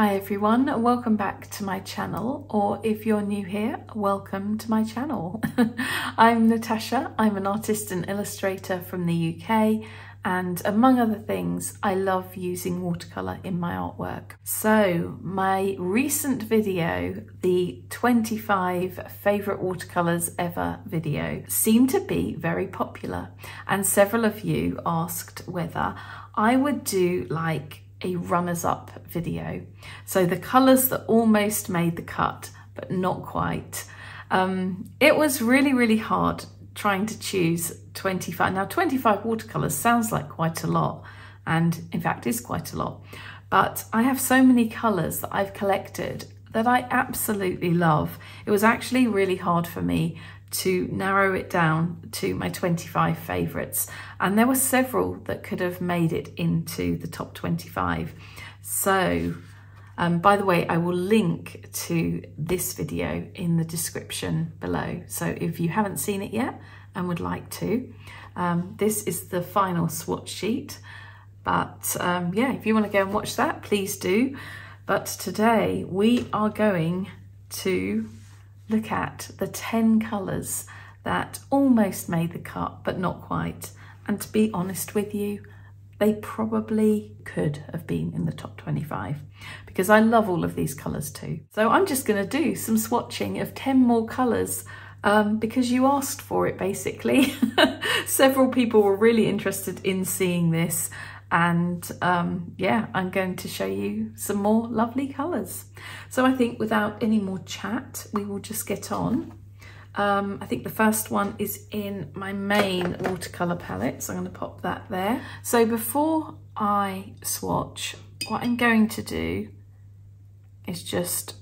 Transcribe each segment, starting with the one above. Hi everyone, welcome back to my channel, or if you're new here, welcome to my channel. I'm Natasha, I'm an artist and illustrator from the UK, and among other things, I love using watercolour in my artwork. So my recent video, the 25 favourite watercolours ever video, seemed to be very popular, and several of you asked whether I would do like a runners-up video. So the colours that almost made the cut, but not quite. It was really, really hard trying to choose 25. Now 25 watercolours sounds like quite a lot, and in fact is quite a lot. But I have so many colours that I've collected that I absolutely love. It was actually really hard for me to narrow it down to my 25 favourites, and there were several that could have made it into the top 25. So by the way, I will link to this video in the description below, so if you haven't seen it yet and would like to, this is the final swatch sheet, but yeah, if you want to go and watch that, please do. But today we are going to look at the 10 colours that almost made the cut, but not quite. And to be honest with you, they probably could have been in the top 25, because I love all of these colours too. So I'm just gonna do some swatching of 10 more colours because you asked for it, basically. Several people were really interested in seeing this, and yeah, I'm going to show you some more lovely colours. So I think without any more chat, we will just get on. I think the first one is in my main watercolour palette, so I'm going to pop that there. So before I swatch, what I'm going to do is just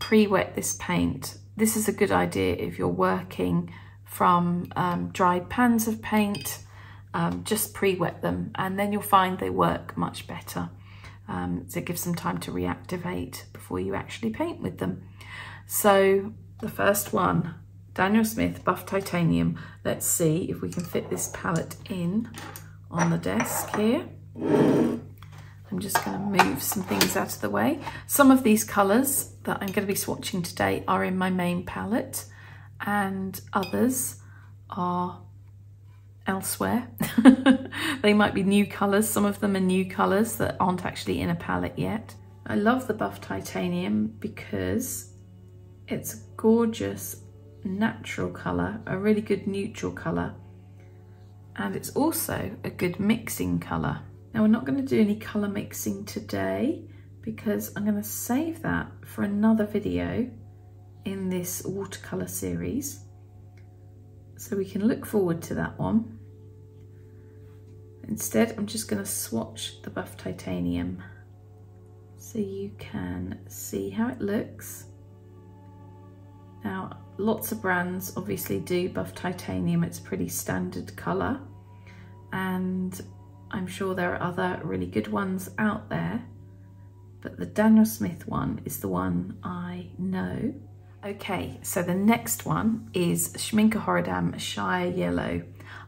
pre-wet this paint. This is a good idea if you're working from dried pans of paint. Just pre-wet them, and then you'll find they work much better. So it gives them time to reactivate before you actually paint with them. So the first one, Daniel Smith, Buff Titanium. Let's see if we can fit this palette in on the desk here. I'm just going to move some things out of the way. Some of these colours that I'm going to be swatching today are in my main palette, and others are elsewhere. They might be new colours. Some of them are new colours that aren't actually in a palette yet. I love the Buff Titanium because it's a gorgeous natural colour, a really good neutral colour, and it's also a good mixing colour. Now we're not going to do any colour mixing today because I'm going to save that for another video in this watercolour series. So we can look forward to that one. Instead, I'm just going to swatch the Buff Titanium so you can see how it looks. Now, lots of brands obviously do Buff Titanium. It's a pretty standard colour, and I'm sure there are other really good ones out there, but the Daniel Smith one is the one I know. Okay, so the next one is Schmincke Horadam Shire Yellow.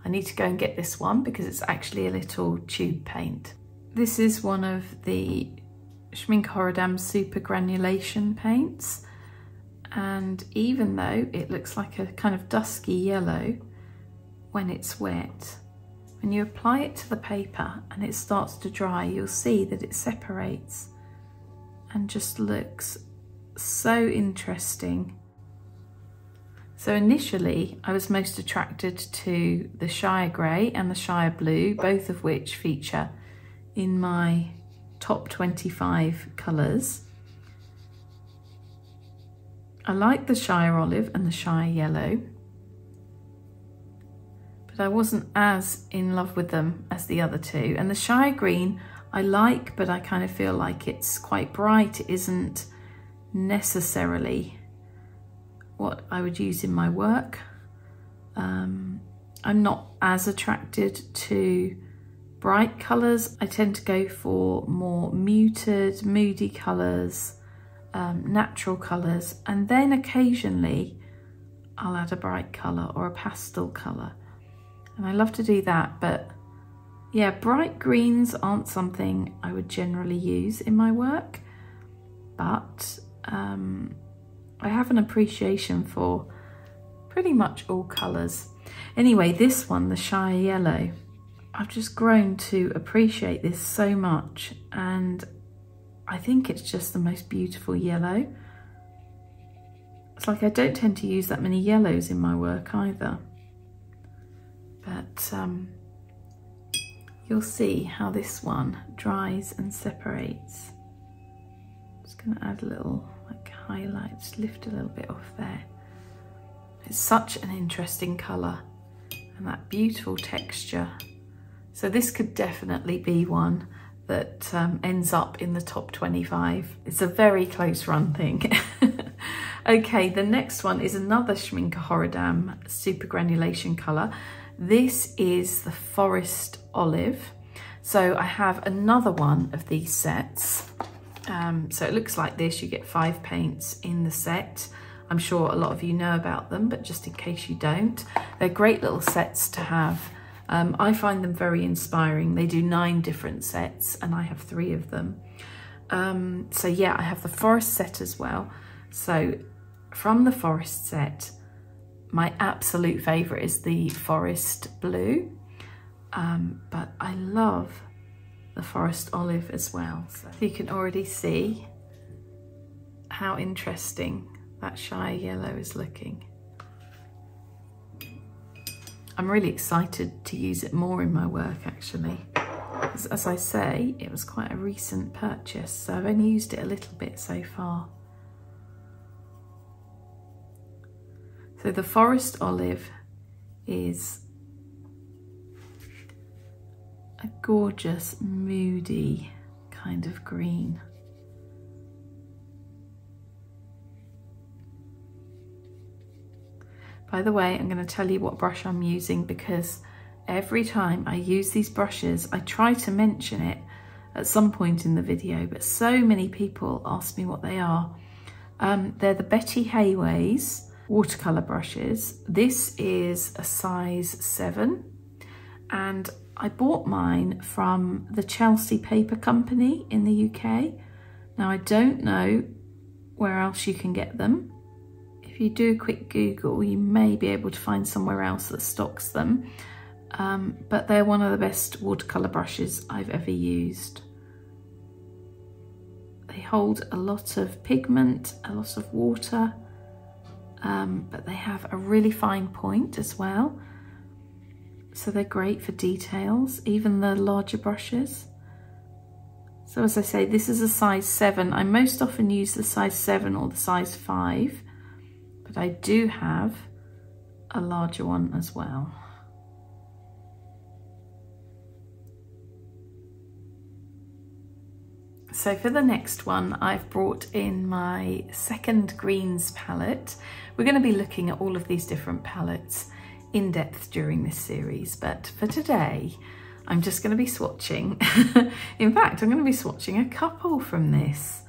I need to go and get this one because it's actually a little tube paint. This is one of the Schmincke Horadam super granulation paints, and even though it looks like a kind of dusky yellow when it's wet, when you apply it to the paper and it starts to dry, you'll see that it separates and just looks so interesting. So initially I was most attracted to the Shire Grey and the Shire Blue, both of which feature in my top 25 colours. I like the Shire Olive and the Shire Yellow, but I wasn't as in love with them as the other two. And the Shire Green I like, but I kind of feel like it's quite bright. It isn't necessarily what I would use in my work. I'm not as attracted to bright colours. I tend to go for more muted, moody colours, natural colours, and then occasionally I'll add a bright colour or a pastel colour, and I love to do that. But yeah, bright greens aren't something I would generally use in my work. but I have an appreciation for pretty much all colours. Anyway, this one, the Shire Yellow, I've just grown to appreciate this so much, and I think it's just the most beautiful yellow. It's like I don't tend to use that many yellows in my work either, but you'll see how this one dries and separates. I'm just going to add a little like highlight, just lift a little bit off there. It's such an interesting colour and that beautiful texture. So this could definitely be one that ends up in the top 25. It's a very close run thing. Okay, the next one is another Schmincke Horadam super granulation colour. This is the Forest Olive. So I have another one of these sets. So it looks like this. You get 5 paints in the set. I'm sure a lot of you know about them, but just in case you don't, they're great little sets to have. I find them very inspiring. They do 9 different sets and I have 3 of them. So yeah, I have the Forest set as well. So from the Forest set, my absolute favourite is the Forest Blue, but I love the Forest Olive as well. So you can already see how interesting that Shire Yellow is looking. I'm really excited to use it more in my work actually. As I say, it was quite a recent purchase, so I've only used it a little bit so far. So the Forest Olive is a gorgeous, moody kind of green. By the way, I'm going to tell you what brush I'm using, because every time I use these brushes, I try to mention it at some point in the video, but so many people ask me what they are. They're the Betty Hayways watercolor brushes. This is a size 7, and I bought mine from the Chelsea Paper Company in the UK. Now I don't know where else you can get them. If you do a quick Google, you may be able to find somewhere else that stocks them, but they're one of the best watercolor brushes I've ever used. They hold a lot of pigment, a lot of water, but they have a really fine point as well, so they're great for details, even the larger brushes. So as I say, this is a size 7. I most often use the size 7 or the size 5, but I do have a larger one as well. So for the next one, I've brought in my second greens palette. We're going to be looking at all of these different palettes in depth during this series, but for today, I'm just going to be swatching. In fact, I'm going to be swatching a couple from this.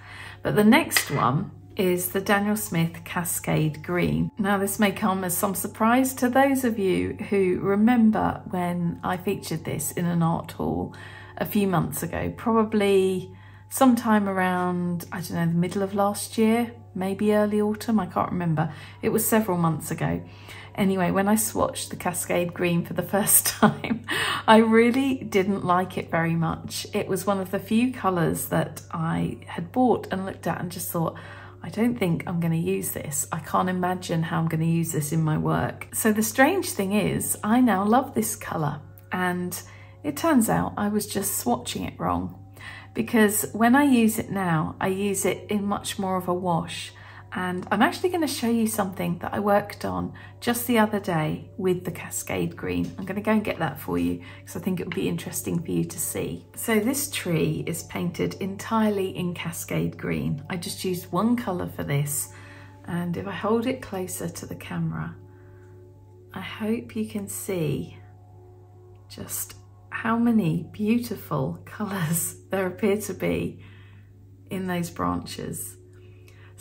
But the next one is the Daniel Smith Cascade Green. Now this may come as some surprise to those of you who remember when I featured this in an art haul a few months ago, probably sometime around, I don't know, the middle of last year, maybe early autumn, I can't remember. It was several months ago. Anyway, when I swatched the Cascade Green for the first time, I really didn't like it very much. It was one of the few colours that I had bought and looked at and just thought, I don't think I'm going to use this. I can't imagine how I'm going to use this in my work. So the strange thing is, I now love this colour, and it turns out I was just swatching it wrong. Because when I use it now, I use it in much more of a wash. And I'm actually going to show you something that I worked on just the other day with the Cascade Green. I'm going to go and get that for you because I think it would be interesting for you to see. So this tree is painted entirely in Cascade Green. I just used one colour for this. And if I hold it closer to the camera, I hope you can see just how many beautiful colours there appear to be in those branches.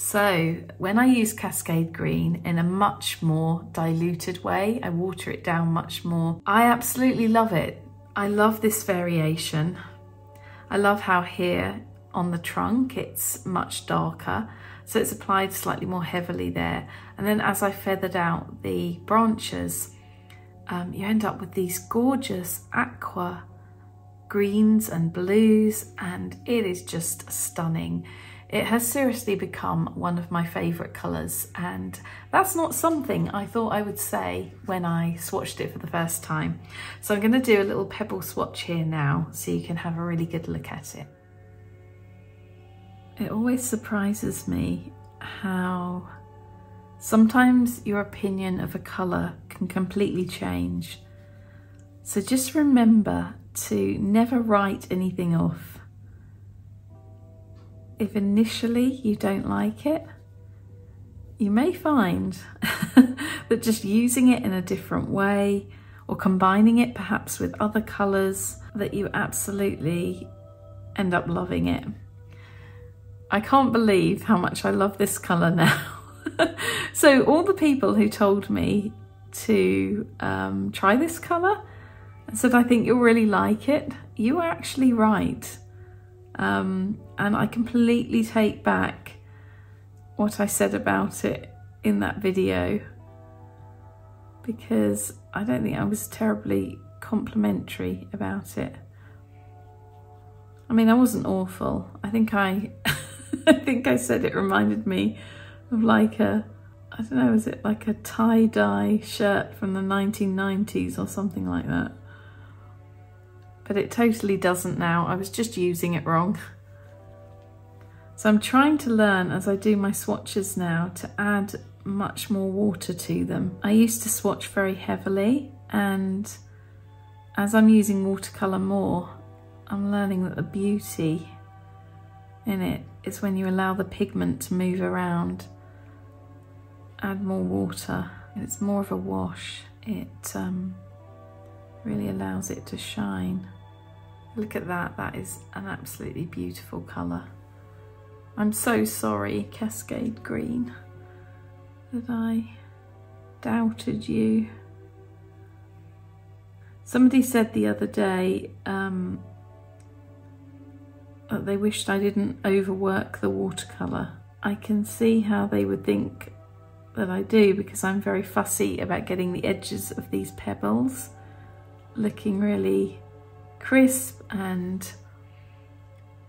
So when I use Cascade Green in a much more diluted way, I water it down much more. I absolutely love it. I love this variation. I love how here on the trunk, it's much darker, so it's applied slightly more heavily there. And then as I feathered out the branches, you end up with these gorgeous aqua greens and blues, and it is just stunning. It has seriously become one of my favourite colours, and that's not something I thought I would say when I swatched it for the first time. So I'm going to do a little pebble swatch here now so you can have a really good look at it. It always surprises me how sometimes your opinion of a colour can completely change. So just remember to never write anything off. If initially you don't like it, you may find that just using it in a different way or combining it perhaps with other colours, that you absolutely end up loving it. I can't believe how much I love this colour now. So all the people who told me to try this colour and said, I think you'll really like it, you were actually right. And I completely take back what I said about it in that video, because I don't think I was terribly complimentary about it. I mean, I wasn't awful. I think I I said it reminded me of like a, I don't know, is it like a tie-dye shirt from the 1990s or something like that? But it totally doesn't now. I was just using it wrong. So I'm trying to learn as I do my swatches now to add much more water to them. I used to swatch very heavily, and as I'm using watercolour more, I'm learning that the beauty in it is when you allow the pigment to move around, add more water, and it's more of a wash. It really allows it to shine. Look at that, that is an absolutely beautiful colour. I'm so sorry, Cascade Green, that I doubted you. Somebody said the other day that they wished I didn't overwork the watercolour. I can see how they would think that I do, because I'm very fussy about getting the edges of these pebbles looking really crisp and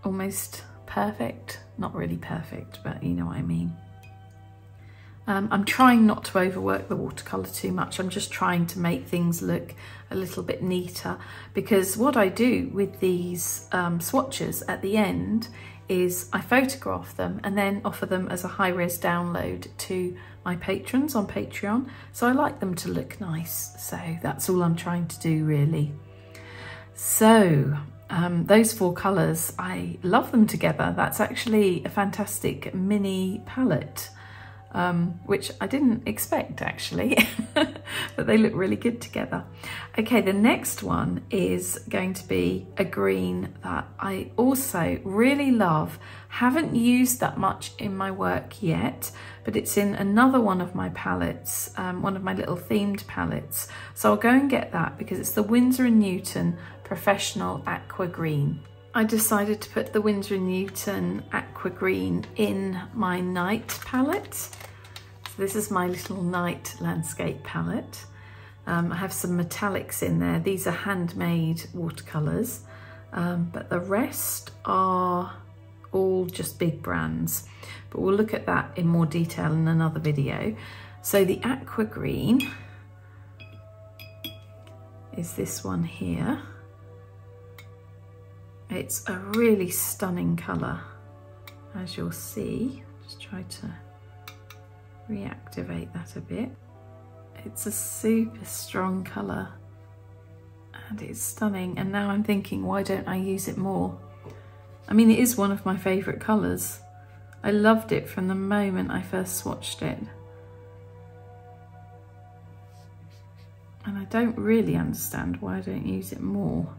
almost perfect. Not really perfect, but you know what I mean. I'm trying not to overwork the watercolour too much. I'm just trying to make things look a little bit neater, because what I do with these swatches at the end is I photograph them and then offer them as a high-res download to my patrons on Patreon. So I like them to look nice. So that's all I'm trying to do, really. So those four colours, I love them together. That's actually a fantastic mini palette, which I didn't expect actually, but they look really good together. Okay, the next one is going to be a green that I also really love. Haven't used that much in my work yet, but it's in another one of my palettes, one of my little themed palettes. So I'll go and get that because it's the Winsor & Newton Professional Aqua Green. I decided to put the Winsor & Newton Aqua Green in my night palette. So this is my little night landscape palette. I have some metallics in there. These are handmade watercolours, but the rest are all just big brands. But we'll look at that in more detail in another video. So the Aqua Green is this one here. It's a really stunning colour, as you'll see. Just try to reactivate that a bit. It's a super strong colour and it's stunning. And now I'm thinking, why don't I use it more? I mean, it is one of my favourite colours. I loved it from the moment I first swatched it. And I don't really understand why I don't use it more.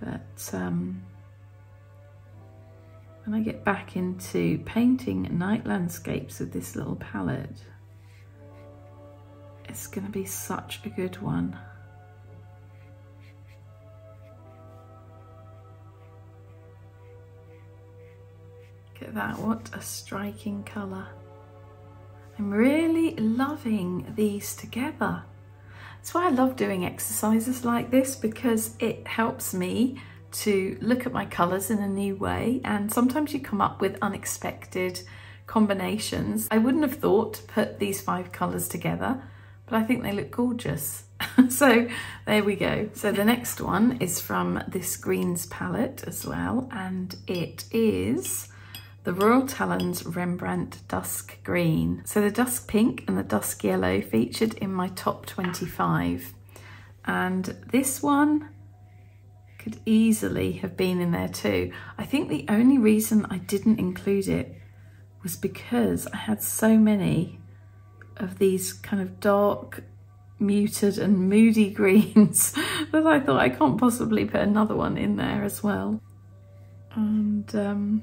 But when I get back into painting night landscapes with this little palette, it's going to be such a good one. at that. What a striking colour. I'm really loving these together. That's why I love doing exercises like this, because it helps me to look at my colours in a new way, and sometimes you come up with unexpected combinations. I wouldn't have thought to put these 5 colours together, but I think they look gorgeous. So there we go. So the next one is from this greens palette as well, and it is the Royal Talens Rembrandt Dusk Green. So the Dusk Pink and the Dusk Yellow featured in my top 25. And this one could easily have been in there too. I think the only reason I didn't include it was because I had so many of these kind of dark, muted and moody greens that I thought I can't possibly put another one in there as well. And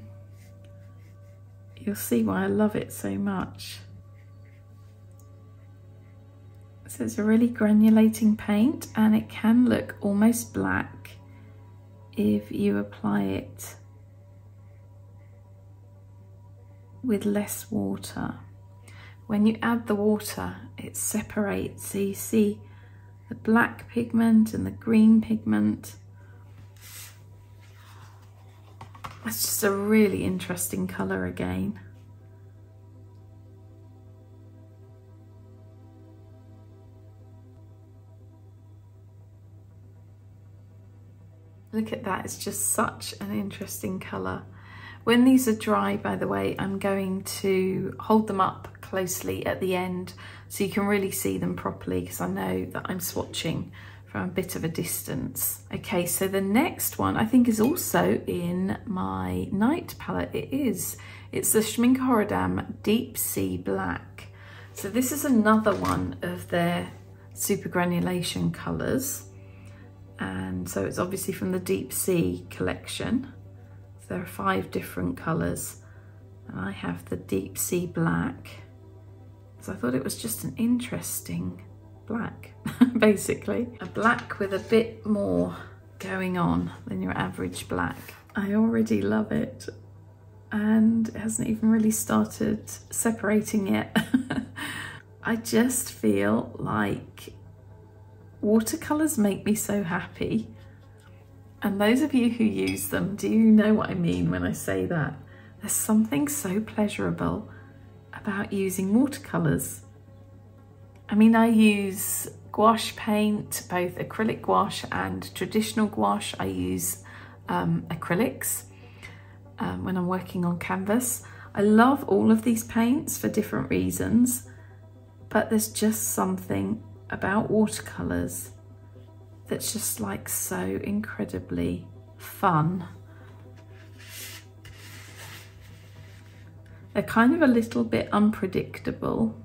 you'll see why I love it so much. So it's a really granulating paint, and it can look almost black if you apply it with less water. When you add the water, it separates, so you see the black pigment and the green pigment. That's just a really interesting colour again. Look at that, it's just such an interesting colour. When these are dry, by the way, I'm going to hold them up closely at the end so you can really see them properly, because I know that I'm swatching from a bit of a distance. Okay, so the next one I think is also in my night palette. It's the Schmincke Horadam Deep Sea Black. So this is another one of their super granulation colours, and so it's obviously from the Deep Sea collection. So there are 5 different colours, and I have the Deep Sea Black. So I thought it was just an interesting black, basically. A black with a bit more going on than your average black. I already love it, and it hasn't even really started separating yet. I just feel like watercolours make me so happy, and those of you who use them, do you know what I mean when I say that? There's something so pleasurable about using watercolours. I mean, I use gouache paint, both acrylic gouache and traditional gouache. I use acrylics when I'm working on canvas. I love all of these paints for different reasons, but there's just something about watercolours that's just like so incredibly fun. They're kind of a little bit unpredictable.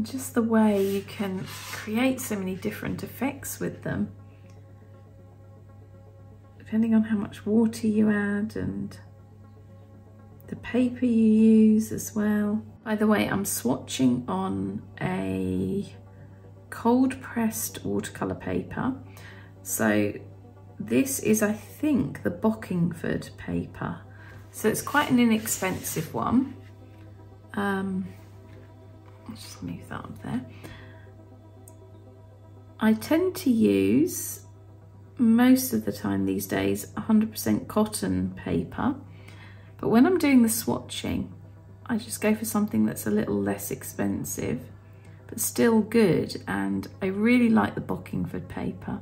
Just the way you can create so many different effects with them, depending on how much water you add and the paper you use as well. By the way, I'm swatching on a cold pressed watercolour paper. So this is, I think, the Bockingford paper. So it's quite an inexpensive one. I'll just move that up there. I tend to use, most of the time these days, 100% cotton paper, but when I'm doing the swatching, I just go for something that's a little less expensive, but still good, and I really like the Bockingford paper.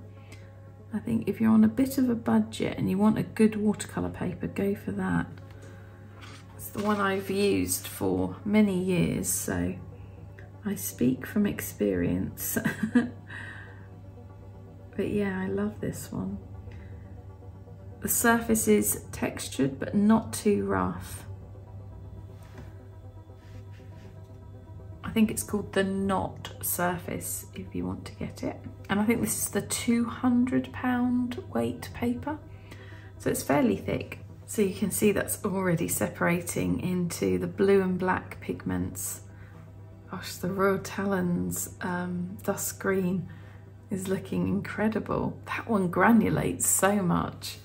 I think if you're on a bit of a budget and you want a good watercolour paper, go for that. It's the one I've used for many years, so I speak from experience. But yeah, I love this one. The surface is textured but not too rough. I think it's called the Knot surface if you want to get it. And I think this is the 200-pound weight paper. So it's fairly thick. So you can see that's already separating into the blue and black pigments. Gosh, the Royal Talens Dusk Green is looking incredible. That one granulates so much.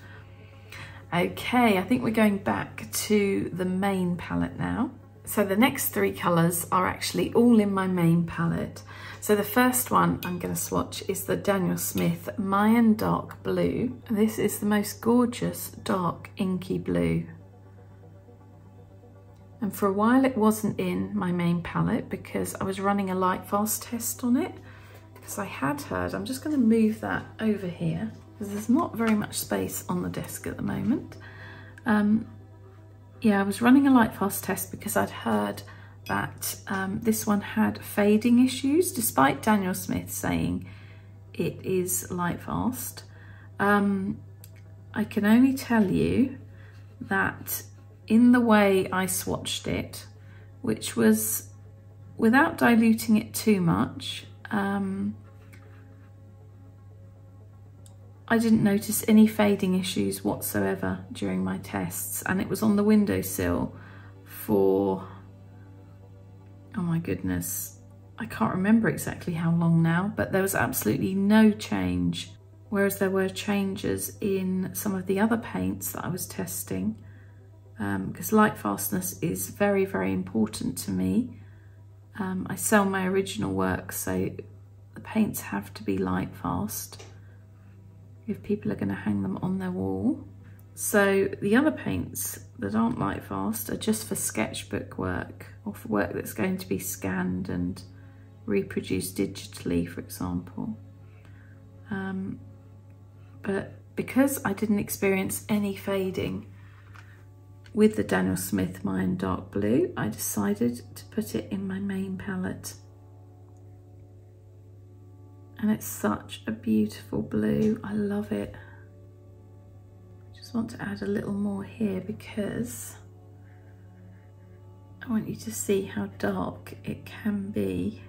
Okay, I think we're going back to the main palette now. So the next three colours are actually all in my main palette. So the first one I'm going to swatch is the Daniel Smith Mayan Dark Blue. This is the most gorgeous dark inky blue. And for a while it wasn't in my main palette because I was running a light fast test on it. Because I had heard, I'm just going to move that over here because there's not very much space on the desk at the moment. Yeah, I was running a light fast test because I'd heard that this one had fading issues, despite Daniel Smith saying it is light fast. I can only tell you that in the way I swatched it, which was without diluting it too much, I didn't notice any fading issues whatsoever during my tests, and it was on the windowsill for, oh my goodness, I can't remember exactly how long now, but there was absolutely no change, whereas there were changes in some of the other paints that I was testing, because light fastness is very, very important to me. I sell my original work, so the paints have to be light fast if people are going to hang them on their wall. So the other paints that aren't light fast are just for sketchbook work or for work that's going to be scanned and reproduced digitally, for example. But because I didn't experience any fading with the Daniel Smith Mayan Dark Blue, I decided to put it in my main palette. And it's such a beautiful blue. I love it. I just want to add a little more here because I want you to see how dark it can be.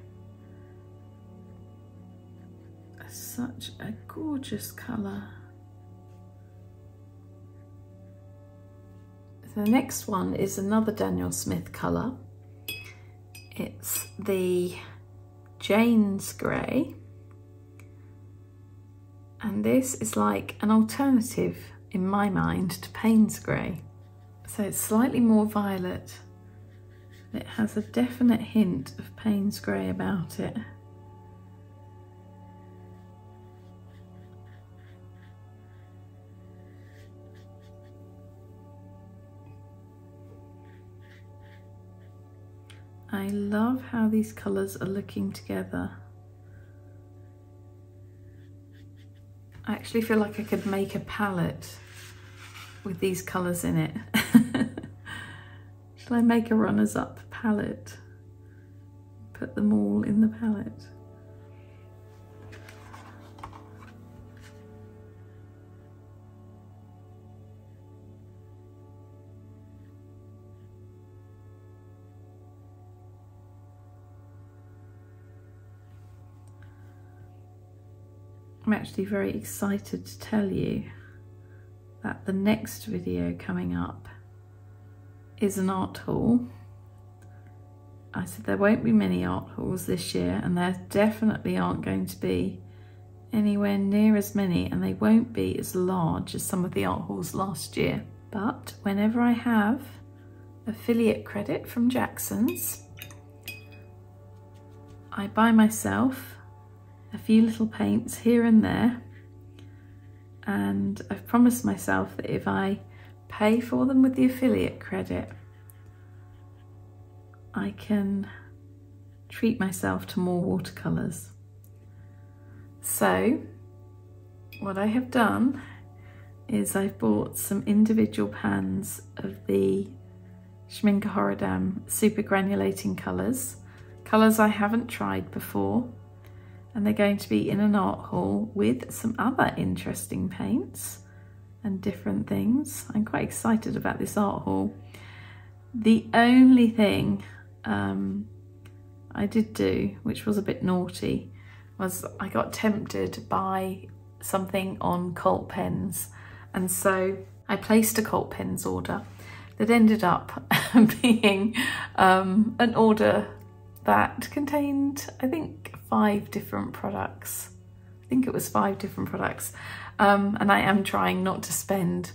It's such a gorgeous colour. The next one is another Daniel Smith colour. It's the Jane's Grey. And this is like an alternative, in my mind, to Payne's Grey. So it's slightly more violet. It has a definite hint of Payne's Grey about it. I love how these colours are looking together. I actually feel like I could make a palette with these colours in it. Shall I make a runners-up palette? Put them all in the palette. I'm actually very excited to tell you that the next video coming up is an art haul. I said there won't be many art hauls this year, and there definitely aren't going to be anywhere near as many, and they won't be as large as some of the art hauls last year. But whenever I have affiliate credit from Jackson's, I buy myself a few little paints here and there, and I've promised myself that if I pay for them with the affiliate credit, I can treat myself to more watercolours. So what I have done is I've bought some individual pans of the Schmincke Horadam super granulating colours, colours I haven't tried before. And they're going to be in an art haul with some other interesting paints and different things. I'm quite excited about this art haul. The only thing I did do, which was a bit naughty, was I got tempted by something on Cult Pens. And so I placed a Cult Pens order that ended up being an order that contained, I think, 5 different products. I think it was 5 different products. And I am trying not to spend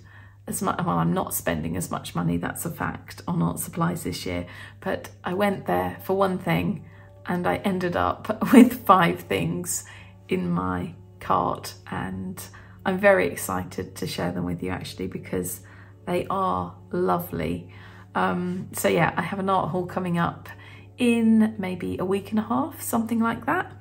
as much, well, I'm not spending as much money, that's a fact, on art supplies this year. But I went there for one thing and I ended up with 5 things in my cart, and I'm very excited to share them with you actually, because they are lovely. So yeah, I have an art haul coming up in maybe a week and a half, something like that,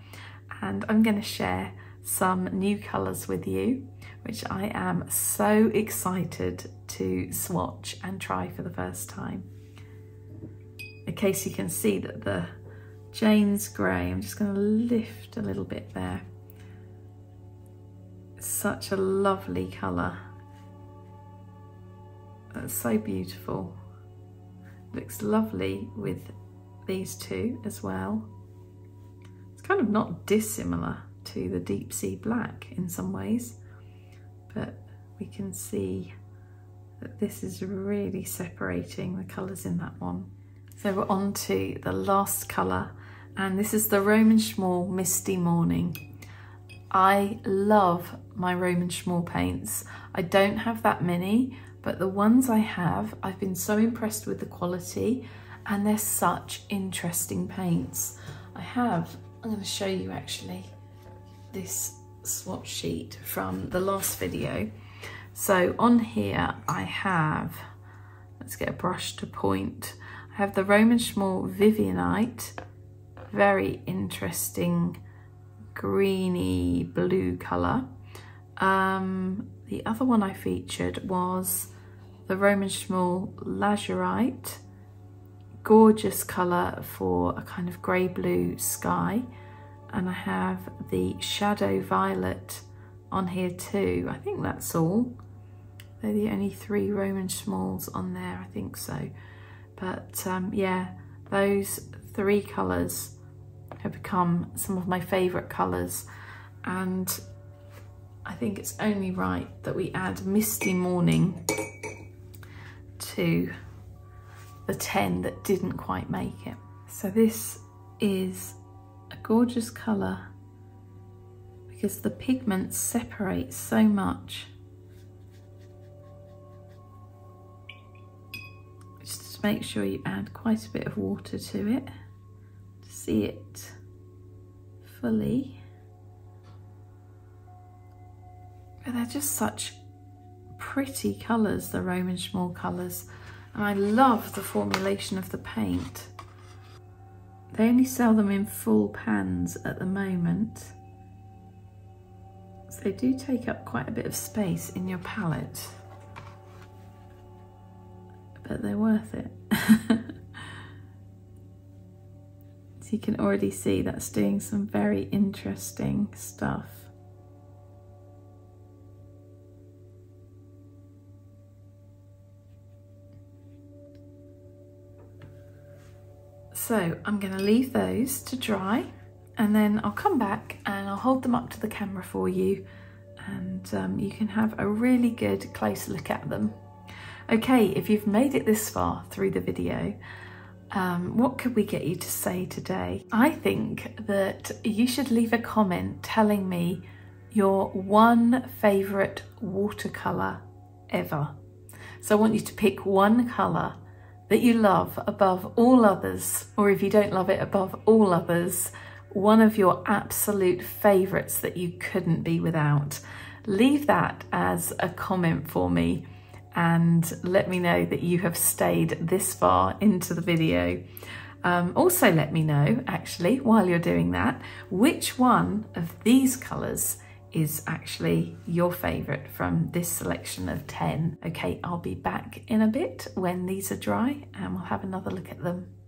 and I'm going to share some new colours with you, which I am so excited to swatch and try for the first time. In case you can see that the Jane's Grey, I'm just going to lift a little bit there. Such a lovely colour. That's so beautiful. Looks lovely with these two as well. It's kind of not dissimilar to the Deep Sea Black in some ways, but we can see that this is really separating the colours in that one. So we're on to the last colour, and this is the Roman Szmal Misty Morning. I love my Roman Szmal paints. I don't have that many, but the ones I have, I've been so impressed with the quality, and they're such interesting paints. I'm going to show you actually this swatch sheet from the last video. So on here I have, let's get a brush to point, I have the Roman Szmal Vivianite, very interesting greeny blue colour. The other one I featured was the Roman Szmal Lazurite, gorgeous colour for a kind of grey blue sky, and I have the Shadow Violet on here too. I think that's all. They're the only 3 Roman Szmals on there, I think so. But yeah, those 3 colours have become some of my favourite colours, and I think it's only right that we add Misty Morning to the 10 that didn't quite make it. So this is a gorgeous colour because the pigments separate so much. Just make sure you add quite a bit of water to it to see it fully. But they're just such pretty colours, the Roman Szmal colours, and I love the formulation of the paint. They only sell them in full pans at the moment, so they do take up quite a bit of space in your palette, but they're worth it. So you can already see that's doing some very interesting stuff. So I'm going to leave those to dry, and then I'll come back and I'll hold them up to the camera for you, and you can have a really good close look at them. Okay, if you've made it this far through the video, what could we get you to say today? I think that you should leave a comment telling me your 1 favourite watercolour ever. So I want you to pick 1 colour that you love above all others, or if you don't love it above all others, one of your absolute favourites that you couldn't be without. Leave that as a comment for me and let me know that you have stayed this far into the video. Also let me know, actually, while you're doing that, which one of these colours is actually your favourite from this selection of 10. Okay, I'll be back in a bit when these are dry and we'll have another look at them.